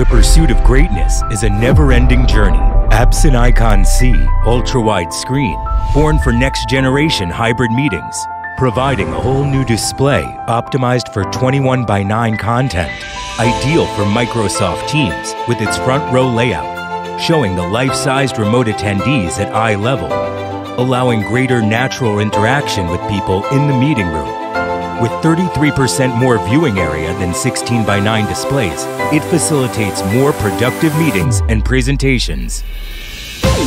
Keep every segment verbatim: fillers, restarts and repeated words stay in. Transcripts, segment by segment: The pursuit of greatness is a never-ending journey. Absenicon C, ultra-wide screen, born for next-generation hybrid meetings, providing a whole new display optimized for twenty-one by nine content, ideal for Microsoft Teams with its front-row layout, showing the life-sized remote attendees at eye level, allowing greater natural interaction with people in the meeting room. With thirty-three percent more viewing area than sixteen by nine displays, it facilitates more productive meetings and presentations.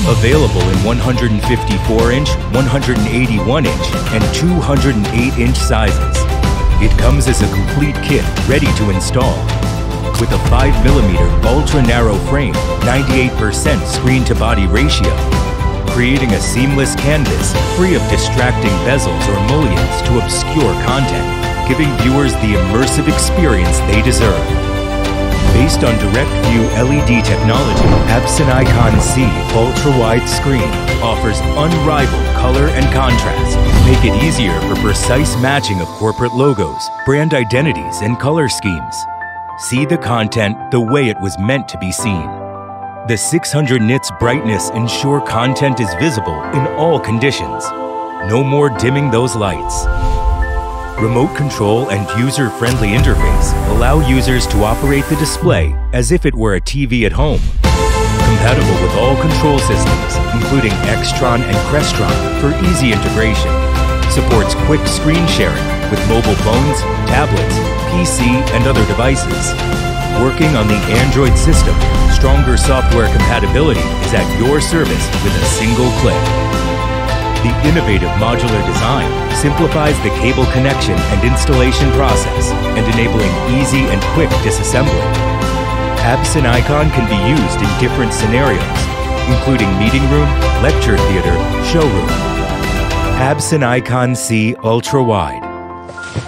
Available in one hundred fifty-four inch, one hundred eighty-one inch, and two hundred eight inch sizes. It comes as a complete kit ready to install. With a five millimeter ultra-narrow frame, ninety-eight percent screen-to-body ratio, creating a seamless canvas free of distracting bezels or mullions to obscure content, giving viewers the immersive experience they deserve. Based on Direct View L E D technology, Absenicon C ultra-wide screen offers unrivaled color and contrast. Make it easier for precise matching of corporate logos, brand identities, and color schemes. See the content the way it was meant to be seen. The six hundred nits brightness ensure content is visible in all conditions. No more dimming those lights. Remote control and user-friendly interface allow users to operate the display as if it were a T V at home. Compatible with all control systems, including Extron and Crestron, for easy integration. Supports quick screen sharing with mobile phones, tablets, P C, and other devices. Working on the Android system, stronger software compatibility is at your service with a single click. The innovative modular design simplifies the cable connection and installation process and enabling easy and quick disassembly. Absenicon can be used in different scenarios, including meeting room, lecture theater, showroom. Absenicon C ultra-wide,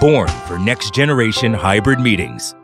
born for next-generation hybrid meetings.